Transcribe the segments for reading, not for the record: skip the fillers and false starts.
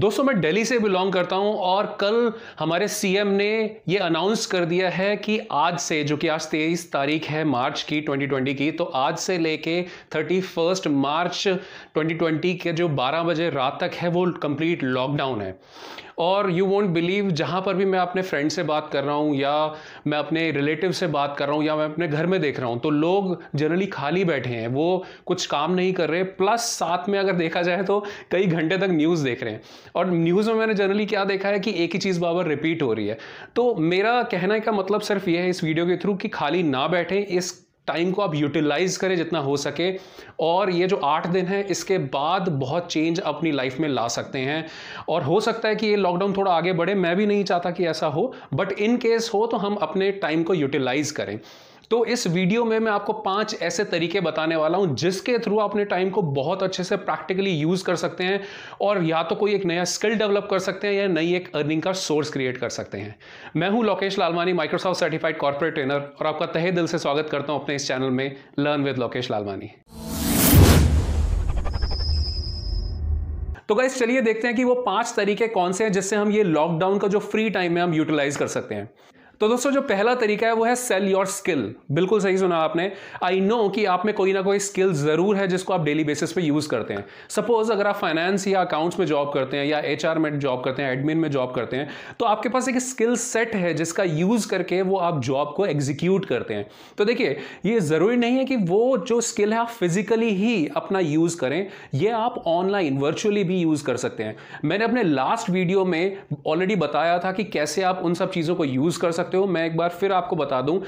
दोस्तों मैं दिल्ली से बिलोंग करता हूं और कल हमारे सीएम ने ये अनाउंस कर दिया है कि आज से, जो कि आज 23 तारीख है मार्च की 2020 की, तो आज से लेके 31 मार्च 2020 के जो 12 बजे रात तक है वो कंप्लीट लॉकडाउन है। और यू वोंट बिलीव, जहां पर भी मैं अपने फ्रेंड से बात कर रहा हूं या मैं अपने रिलेटिव से बात कर रहा हूं या मैं अपने घर में देख रहा हूं, तो लोग जनरली खाली बैठे हैं, वो कुछ काम नहीं कर रहे, प्लस साथ में अगर देखा जाए तो कई घंटे तक न्यूज़ देख रहे हैं। और न्यूज़ में मैंने जनरली क्या देखा है कि एक ही चीज़ बार-बार रिपीट हो रही है। तो मेरा कहने का मतलब सिर्फ ये है इस वीडियो के थ्रू कि खाली ना बैठें, इस टाइम को आप यूटिलाइज करें जितना हो सके, और ये जो 8 दिन है इसके बाद बहुत चेंज अपनी लाइफ में ला सकते हैं। और हो सकता है कि ये लॉकडाउन थोड़ा आगे बढ़े, मैं भी नहीं चाहता कि ऐसा हो, बट इन केस हो तो हम अपने टाइम को यूटिलाइज करें। तो इस वीडियो में मैं आपको 5 ऐसे तरीके बताने वाला हूं जिसके थ्रू आप अपने टाइम को बहुत अच्छे से प्रैक्टिकली यूज कर सकते हैं और या तो कोई एक नया स्किल डेवलप कर सकते हैं या नई एक अर्निंग का सोर्स क्रिएट कर सकते हैं। मैं हूं Lokesh Lalwani, Microsoft certified corporate trainer, और आपका तहे दिल से स्वागत करता हूं अपने इस चैनल में लर्न विद लोकेश लालवानी। तो गाइस चलिए देखते हैं कि वो 5 तरीके कौन से हैं जिससे हम ये लॉकडाउन का जो फ्री टाइम है हम यूटिलाइज कर सकते हैं। तो दोस्तों जो पहला तरीका है वो है सेल योर स्किल। बिल्कुल सही सुना आपने। आई नो कि आप में कोई ना कोई स्किल ज़रूर है जिसको आप डेली बेसिस पे यूज़ करते हैं। सपोज अगर आप फाइनेंस या अकाउंट्स में जॉब करते हैं या एचआर में जॉब करते हैं, एडमिन में जॉब करते हैं, तो आपके पास एक स्किल सेट है जिसका यूज़ करके वो आप जॉब को एग्जीक्यूट करते हैं। तो देखिए ये ज़रूरी नहीं है कि वो जो स्किल है आप फिजिकली ही अपना यूज़ करें, ये आप ऑनलाइन वर्चुअली भी यूज़ कर सकते हैं। मैंने अपने लास्ट वीडियो में ऑलरेडी बताया था कि कैसे आप उन सब चीज़ों को यूज़ कर सकते हो। मैं एक बार फिर आपको बता दूं,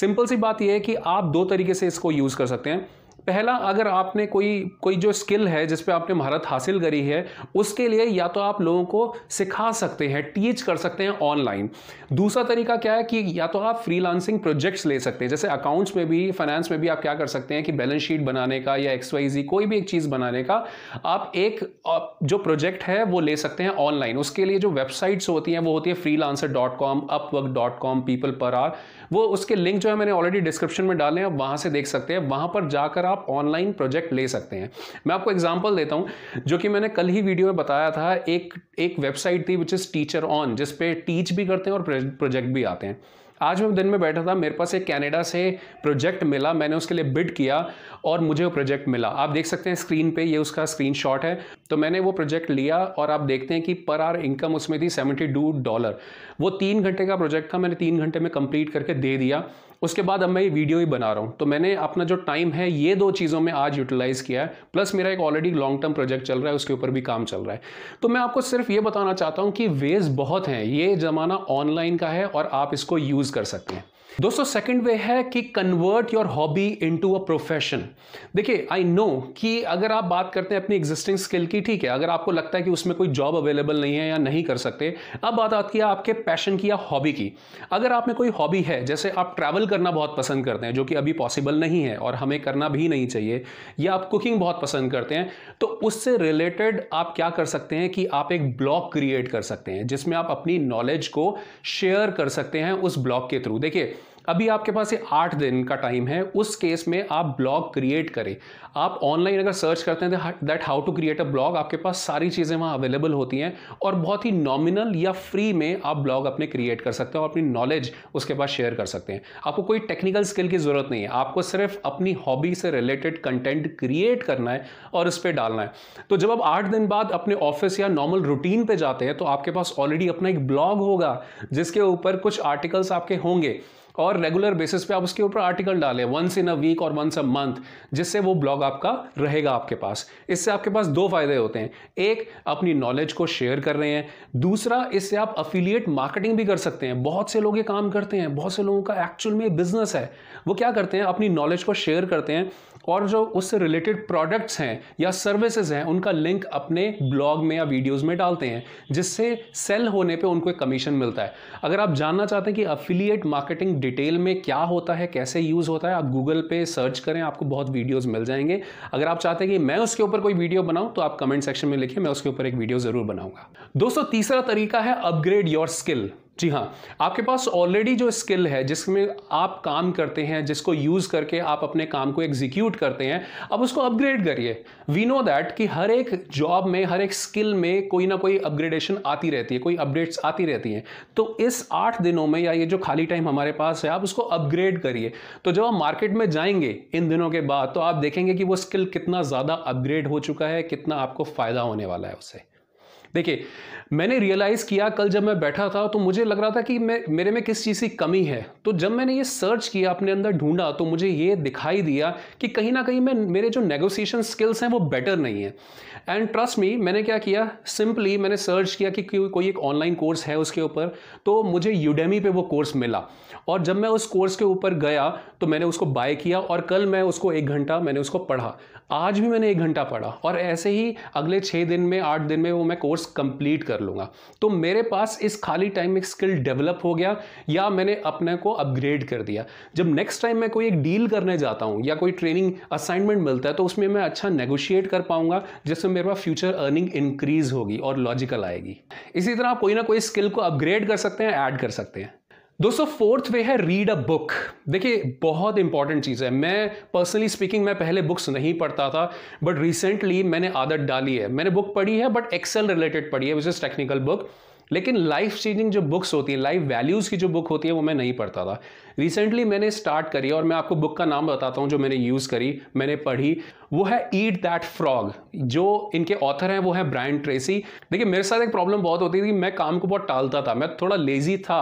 सिंपल सी बात यह है कि आप 2 तरीके से इसको यूज कर सकते हैं। पहला, अगर आपने कोई जो स्किल है जिस पे आपने महारत हासिल करी है, उसके लिए या तो आप लोगों को सिखा सकते हैं, टीच कर सकते हैं ऑनलाइन। दूसरा तरीका क्या है कि या तो आप फ्रीलांसिंग प्रोजेक्ट्स ले सकते हैं, जैसे अकाउंट्स में भी, फाइनेंस में भी आप क्या कर सकते हैं कि बैलेंस शीट बनाने का या XYZ कोई भी एक चीज़ बनाने का आप एक जो प्रोजेक्ट है वो ले सकते हैं ऑनलाइन। उसके लिए जो वेबसाइट्स होती हैं वो होती है freelancer.com, upwork.com, people per hour। वो उसके लिंक जो है मैंने ऑलरेडी डिस्क्रिप्शन में डाले हैं, आप वहाँ से देख सकते हैं, वहाँ पर जाकर आप ऑनलाइन प्रोजेक्ट ले सकते हैं। मैं आपको एग्जांपल देता हूं जो कि मैंने कल ही वीडियो में बताया था। एक वेबसाइट थी व्हिच इज teacheron, जिस पे टीच भी करते हैं और प्रोजेक्ट भी आते हैं। आज मैं दिन में बैठा था, मेरे पास एक कनाडा से प्रोजेक्ट मिला, मैंने उसके लिए बिड किया और मुझे वो प्रोजेक्ट मिला। आप देख सकते हैं स्क्रीन पे, ये उसका स्क्रीनशॉट है। तो मैंने वो प्रोजेक्ट लिया और आप देखते हैं कि पर आवर इनकम उसमें थी $72। वो 3 घंटे का प्रोजेक्ट था, मैंने 3 घंटे में कंप्लीट करके दे दिया। उसके बाद अब मैं ये वीडियो ही बना रहा हूँ। तो मैंने अपना जो टाइम है ये 2 चीज़ों में आज यूटिलाइज़ किया है, प्लस मेरा एक ऑलरेडी लॉन्ग टर्म प्रोजेक्ट चल रहा है, उसके ऊपर भी काम चल रहा है। तो मैं आपको सिर्फ ये बताना चाहता हूँ कि वेज बहुत हैं, ये ज़माना ऑनलाइन का है और आप इसको यूज़ कर सकते हैं। दोस्तों सेकंड वे है कि convert your hobby into a profession. देखिए आई नो कि अगर आप बात करते हैं अपनी एग्जिस्टिंग स्किल की, ठीक है, अगर आपको लगता है कि उसमें कोई जॉब अवेलेबल नहीं है या नहीं कर सकते, अब बात आती है आपके पैशन की या हॉबी की। अगर आप में कोई हॉबी है, जैसे आप ट्रैवल करना बहुत पसंद करते हैं जो कि अभी पॉसिबल नहीं है और हमें करना भी नहीं चाहिए, या आप कुकिंग बहुत पसंद करते हैं, तो उससे रिलेटेड आप क्या कर सकते हैं कि आप एक ब्लॉग क्रिएट कर सकते हैं जिसमें आप अपनी नॉलेज को शेयर कर सकते हैं उस ब्लॉग के थ्रू। देखिए अभी आपके पास ये 8 दिन का टाइम है, उस केस में आप ब्लॉग क्रिएट करें। आप ऑनलाइन अगर सर्च करते हैं that how to create a blog, आपके पास सारी चीज़ें वहाँ अवेलेबल होती हैं और बहुत ही नॉमिनल या फ्री में आप ब्लॉग अपने क्रिएट कर सकते हो और अपनी नॉलेज उसके पास शेयर कर सकते हैं। आपको कोई टेक्निकल स्किल की ज़रूरत नहीं है, आपको सिर्फ अपनी हॉबी से रिलेटेड कंटेंट क्रिएट करना है और उस पर डालना है। तो जब आप 8 दिन बाद अपने ऑफिस या नॉर्मल रूटीन पर जाते हैं तो आपके पास ऑलरेडी अपना एक ब्लॉग होगा जिसके ऊपर कुछ आर्टिकल्स आपके होंगे और रेगुलर बेसिस पे आप उसके ऊपर आर्टिकल डालें वंस इन अ वीक और वंस अ मंथ, जिससे वो ब्लॉग आपका रहेगा आपके पास। इससे आपके पास 2 फायदे होते हैं, एक अपनी नॉलेज को शेयर कर रहे हैं, दूसरा इससे आप अफिलिएट मार्केटिंग भी कर सकते हैं। बहुत से लोग ये काम करते हैं, बहुत से लोगों का एक्चुअल में बिजनेस है, वो क्या करते हैं अपनी नॉलेज को शेयर करते हैं और जो उससे रिलेटेड प्रोडक्ट्स हैं या सर्विसेज हैं उनका लिंक अपने ब्लॉग में या वीडियोस में डालते हैं, जिससे सेल होने पे उनको एक कमीशन मिलता है। अगर आप जानना चाहते हैं कि अफिलिएट मार्केटिंग डिटेल में क्या होता है, कैसे यूज़ होता है, आप गूगल पे सर्च करें, आपको बहुत वीडियोस मिल जाएंगे। अगर आप चाहते हैं कि मैं उसके ऊपर कोई वीडियो बनाऊँ तो आप कमेंट सेक्शन में लिखिए, मैं उसके ऊपर एक वीडियो ज़रूर बनाऊँगा। दोस्तों तीसरा तरीका है अपग्रेड योर स्किल। जी हाँ, आपके पास ऑलरेडी जो स्किल है जिसमें आप काम करते हैं, जिसको यूज़ करके आप अपने काम को एग्जीक्यूट करते हैं, अब उसको अपग्रेड करिए। वी नो दैट कि हर एक जॉब में, हर एक स्किल में कोई ना कोई अपग्रेडेशन आती रहती है, कोई अपडेट्स आती रहती हैं। तो इस 8 दिनों में या ये जो खाली टाइम हमारे पास है, आप उसको अपग्रेड करिए। तो जब आप मार्केट में जाएंगे इन दिनों के बाद, तो आप देखेंगे कि वो स्किल कितना ज़्यादा अपग्रेड हो चुका है, कितना आपको फ़ायदा होने वाला है उससे। देखिए, मैंने रियलाइज़ किया कल जब मैं बैठा था तो मुझे लग रहा था कि मेरे में किस चीज़ की कमी है। तो जब मैंने ये सर्च किया, अपने अंदर ढूंढा, तो मुझे ये दिखाई दिया कि कहीं ना कहीं मेरे जो नेगोशिएशन स्किल्स हैं वो बेटर नहीं है। एंड ट्रस्ट मी, मैंने क्या किया, सिंपली मैंने सर्च किया कि कोई एक ऑनलाइन कोर्स है उसके ऊपर। तो मुझे यूडेमी पे वो कोर्स मिला और जब मैं उस कोर्स के ऊपर गया तो मैंने उसको बाय किया और कल मैं उसको 1 घंटा मैंने उसको पढ़ा। आज भी मैंने 1 घंटा पढ़ा और ऐसे ही अगले 6 दिन में, 8 दिन में वो मैं कोर्स कंप्लीट कर लूँगा। तो मेरे पास इस खाली टाइम में स्किल डेवलप हो गया या मैंने अपने को अपग्रेड कर दिया। जब नेक्स्ट टाइम मैं कोई एक डील करने जाता हूँ या कोई ट्रेनिंग असाइनमेंट मिलता है तो उसमें मैं अच्छा नेगोशिएट कर पाऊँगा, जिससे मेरे पास फ्यूचर अर्निंग इंक्रीज होगी और लॉजिकल आएगी। इसी तरह आप कोई ना कोई स्किल को अपग्रेड कर सकते हैं, ऐड कर सकते हैं। दोस्तों, 4th वे है रीड अ बुक। देखिए, बहुत इंपॉर्टेंट चीज़ है। मैं पर्सनली स्पीकिंग, मैं पहले बुक्स नहीं पढ़ता था, बट रिसेंटली मैंने आदत डाली है। मैंने बुक पढ़ी है बट एक्सेल रिलेटेड पढ़ी है, विच इज़ टेक्निकल बुक, लेकिन लाइफ चेंजिंग जो बुक्स होती है, लाइफ वैल्यूज़ की जो बुक होती है, वो मैं नहीं पढ़ता था। रिसेंटली मैंने स्टार्ट करी और मैं आपको बुक का नाम बताता हूँ जो मैंने यूज़ करी, मैंने पढ़ी, वो है ईट दैट फ्रॉग। जो इनके ऑथर हैं वो है ब्रायन ट्रेसी। देखिए, मेरे साथ एक प्रॉब्लम बहुत होती थी, मैं काम को बहुत टालता था, मैं थोड़ा लेजी था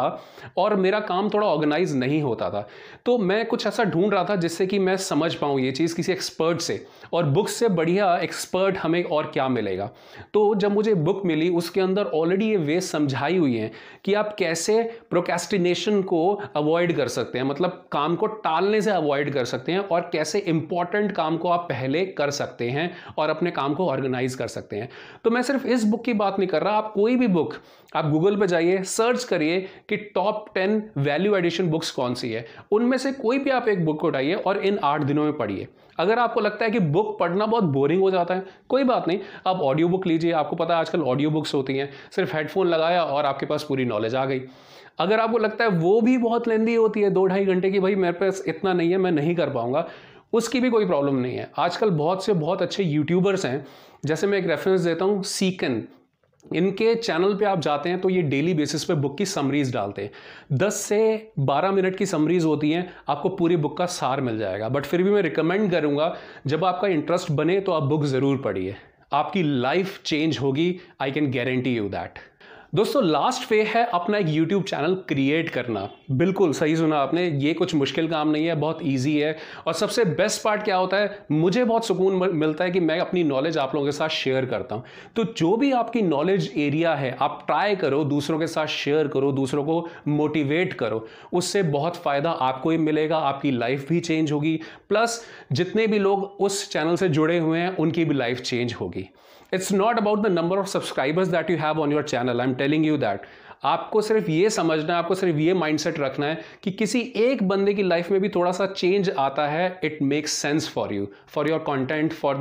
और मेरा काम थोड़ा ऑर्गेनाइज नहीं होता था। तो मैं कुछ ऐसा ढूंढ रहा था जिससे कि मैं समझ पाऊँ ये चीज़ किसी एक्सपर्ट से, और बुक से बढ़िया एक्सपर्ट हमें और क्या मिलेगा। तो जब मुझे बुक मिली, उसके अंदर ऑलरेडी ये वेस्ट समझाई हुई है कि आप कैसे प्रोक्रेस्टिनेशन को अवॉइड कर सकते हैं, मतलब काम को टालने से अवॉइड कर सकते हैं, और कैसे इंपॉर्टेंट काम को आप पहले कर सकते हैं और अपने काम को ऑर्गेनाइज कर सकते हैं। तो मैं सिर्फ इस बुक की बात नहीं कर रहा, आप कोई भी बुक, आप गूगल पे जाइए, सर्च करिए कि टॉप 10 वैल्यू एडिशन बुक्स कौन सी है, उनमें से कोई भी आप एक बुक उठाइए और इन 8 दिनों में पढ़िए। अगर आपको लगता है कि बुक पढ़ना बहुत बोरिंग हो जाता है, कोई बात नहीं, आप ऑडियो बुक लीजिए। आपको पता है आजकल ऑडियो बुक्स होती हैं, सिर्फ हेडफोन लगाया और आपके पास पूरी नॉलेज आ गई। अगर आपको लगता है वो भी बहुत लेंदी होती है, 2-2.5 घंटे की, भाई मेरे पास इतना नहीं है, मैं नहीं कर पाऊंगा, उसकी भी कोई प्रॉब्लम नहीं है। आजकल बहुत अच्छे यूट्यूबर्स हैं, जैसे मैं एक रेफरेंस देता हूँ, सीकन, इनके चैनल पे आप जाते हैं तो ये डेली बेसिस पे बुक की समरीज डालते हैं। 10 से 12 मिनट की समरीज होती हैं, आपको पूरी बुक का सार मिल जाएगा। बट फिर भी मैं रिकमेंड करूँगा, जब आपका इंटरेस्ट बने तो आप बुक ज़रूर पढ़िए, आपकी लाइफ चेंज होगी, I can guarantee you that. दोस्तों, लास्ट वे है अपना एक YouTube चैनल क्रिएट करना। बिल्कुल सही सुना आपने, ये कुछ मुश्किल काम नहीं है, बहुत इजी है। और सबसे बेस्ट पार्ट क्या होता है, मुझे बहुत सुकून मिलता है कि मैं अपनी नॉलेज आप लोगों के साथ शेयर करता हूँ। तो जो भी आपकी नॉलेज एरिया है, आप ट्राई करो, दूसरों के साथ शेयर करो, दूसरों को मोटिवेट करो, उससे बहुत फ़ायदा आपको ही मिलेगा, आपकी लाइफ भी चेंज होगी, प्लस जितने भी लोग उस चैनल से जुड़े हुए हैं उनकी भी लाइफ चेंज होगी। It's not about the number of subscribers that you have on your channel. I'm telling you that. आपको सिर्फ ये समझना है, आपको सिर्फ ये माइंडसेट रखना है कि किसी एक बंदे की लाइफ में भी थोड़ा सा चेंज आता है, it makes sense for you, for your content, for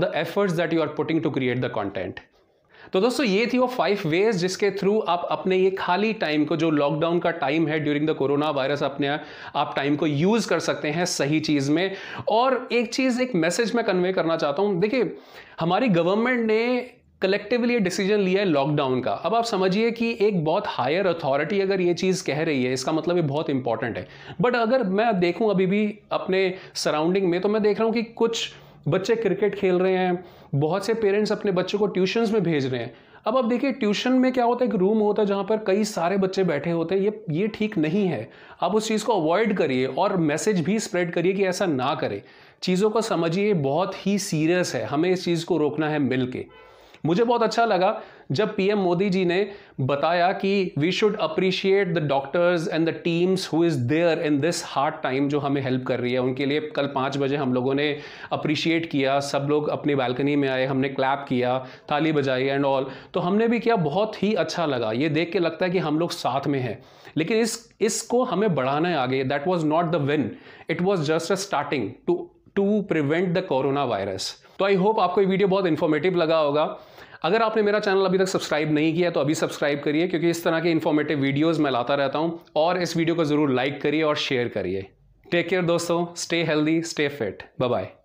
the efforts that you are putting to create the content. तो दोस्तों, ये थी वो 5 वेज जिसके थ्रू आप अपने ये खाली टाइम को, जो लॉकडाउन का टाइम है, ड्यूरिंग द कोरोना वायरस, अपने आप टाइम को यूज़ कर सकते हैं सही चीज़ में। और एक चीज़, एक मैसेज मैं कन्वे करना चाहता हूँ। देखिए, हमारी गवर्नमेंट ने कलेक्टिवली ये डिसीजन लिया है लॉकडाउन का। अब आप समझिए कि एक बहुत हायर अथॉरिटी अगर ये चीज़ कह रही है, इसका मतलब ये बहुत इंपॉर्टेंट है। बट अगर मैं देखूँ अभी भी अपने सराउंडिंग में, तो मैं देख रहा हूँ कि कुछ बच्चे क्रिकेट खेल रहे हैं, बहुत से पेरेंट्स अपने बच्चों को ट्यूशन्स में भेज रहे हैं। अब आप देखिए, ट्यूशन में क्या होता है, एक रूम होता है जहाँ पर कई सारे बच्चे बैठे होते हैं। ये ठीक नहीं है, आप उस चीज़ को अवॉइड करिए और मैसेज भी स्प्रेड करिए कि ऐसा ना करें। चीज़ों को समझिए, बहुत ही सीरियस है, हमें इस चीज़ को रोकना है मिल के। मुझे बहुत अच्छा लगा जब PM मोदी जी ने बताया कि we should appreciate the doctors and the teams who is there in this hard time, जो हमें हेल्प कर रही है, उनके लिए कल 5 बजे हम लोगों ने अप्रिशिएट किया। सब लोग अपनी बालकनी में आए, हमने क्लैप किया, ताली बजाई एंड ऑल, तो हमने भी किया। बहुत ही अच्छा लगा, ये देख के लगता है कि हम लोग साथ में हैं। लेकिन इसको हमें बढ़ाना है आगे। That was not the win, it was just a starting to prevent the corona virus. तो आई होप आपको ये वीडियो बहुत इन्फॉर्मेटिव लगा होगा। अगर आपने मेरा चैनल अभी तक सब्सक्राइब नहीं किया तो अभी सब्सक्राइब करिए, क्योंकि इस तरह के इन्फॉर्मेटिव वीडियोस मैं लाता रहता हूं। और इस वीडियो को जरूर लाइक करिए और शेयर करिए। टेक केयर दोस्तों, stay healthy, stay fit, bye bye.